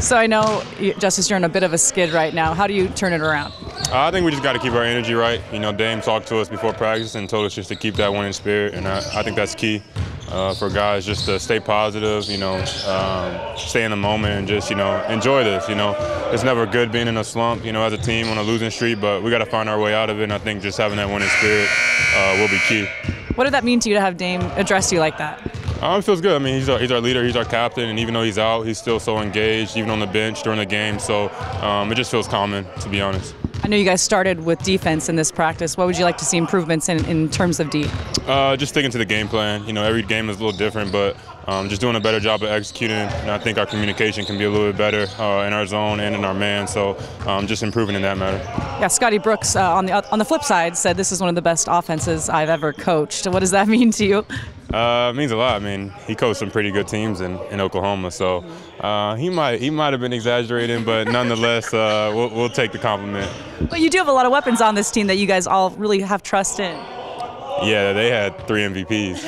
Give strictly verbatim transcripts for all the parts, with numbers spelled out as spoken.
So I know, Justice, you're in a bit of a skid right now. How do you turn it around? Uh, I think we just got to keep our energy right. You know, Dame talked to us before practice and told us just to keep that winning spirit, and I, I think that's key uh, for guys just to stay positive, you know, um, stay in the moment and just, you know, enjoy this, you know. It's never good being in a slump, you know, as a team on a losing streak, but we got to find our way out of it, and I think just having that winning spirit uh, will be key. What did that mean to you to have Dame address you like that? Um, it feels good. I mean, he's our, he's our leader, he's our captain, and even though he's out, he's still so engaged, even on the bench during the game. So um, it just feels common, to be honest. I know you guys started with defense in this practice. What would you like to see improvements in, in terms of D? Uh, just sticking to the game plan. You know, every game is a little different, but um, just doing a better job of executing. And I think our communication can be a little bit better uh, in our zone and in our man. So um, just improving in that matter. Yeah, Scotty Brooks uh, on the on the flip side said this is one of the best offenses I've ever coached. What does that mean to you? Uh, it means a lot. I mean, he coached some pretty good teams in, in Oklahoma, so uh, he might he might have been exaggerating, but nonetheless, uh, we'll, we'll take the compliment. But you do have a lot of weapons on this team that you guys all really have trust in. Yeah, they had three M V Ps,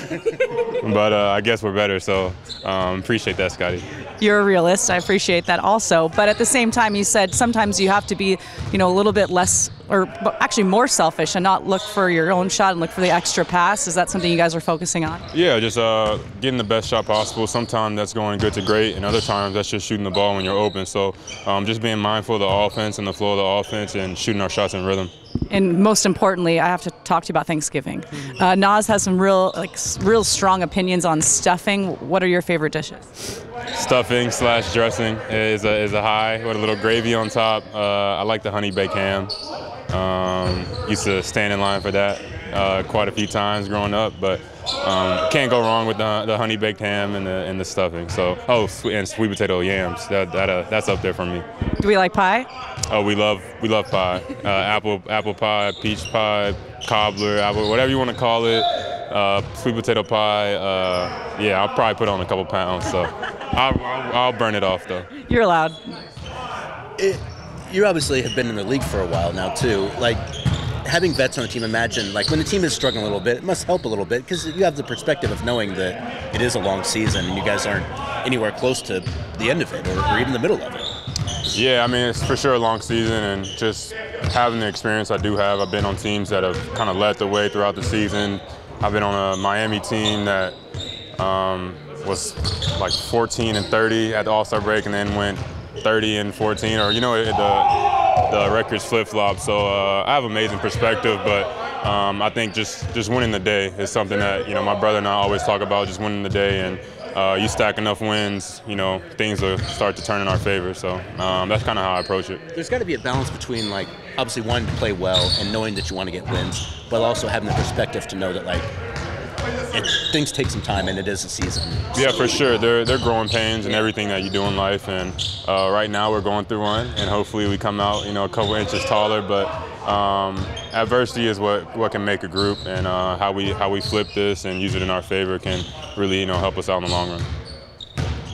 but uh, I guess we're better, so um, appreciate that, Scotty. You're a realist. I appreciate that also. But at the same time, you said sometimes you have to be, you know, a little bit less, or actually more selfish, and not look for your own shot and look for the extra pass. Is that something you guys are focusing on? Yeah, just uh, getting the best shot possible. Sometimes that's going good to great, and other times that's just shooting the ball when you're open. So um, just being mindful of the offense and the flow of the offense and shooting our shots in rhythm. And most importantly, I have to talk to you about Thanksgiving. Uh, Nas has some real, like, real strong opinions on stuffing. What are your favorite dishes? Stuffing slash dressing is a, is a high with a little gravy on top. Uh, I like the honey baked ham. Um, used to stand in line for that uh, quite a few times growing up, but um, can't go wrong with the, the honey baked ham and the, and the stuffing. So, oh, and sweet potato yams. That, that uh, that's up there for me. Do we like pie? Oh, we love we love pie. Uh, apple apple pie, peach pie, cobbler, apple, whatever you want to call it. Uh, sweet potato pie. Uh, yeah, I'll probably put on a couple pounds. So, I'll, I'll, I'll burn it off though. You're allowed. It You obviously have been in the league for a while now, too. Like, having vets on the team, imagine, like, when the team is struggling a little bit, it must help a little bit because you have the perspective of knowing that it is a long season and you guys aren't anywhere close to the end of it or, or even the middle of it. Yeah, I mean, it's for sure a long season, and just having the experience I do have, I've been on teams that have kind of led the way throughout the season. I've been on a Miami team that um, was like fourteen and thirty at the All-Star break and then went thirty and fourteen, or you know, it, the, the records flip-flop. So uh, I have amazing perspective, but um, I think just just winning the day is something that, you know, my brother and I always talk about, just winning the day. And uh, you stack enough wins, you know, things will start to turn in our favor. So um, that's kind of how I approach it. There's got to be a balance between, like, obviously wanting to play well and knowing that you want to get wins, but also having the perspective to know that, like, It, things take some time, and it is a season. Yeah, for sure. They're, they're growing pains in everything that you do in life, and uh, right now we're going through one, and hopefully we come out, you know, a couple inches taller. But um, adversity is what, what can make a group, and uh, how we how we flip this and use it in our favor can really, you know, help us out in the long run.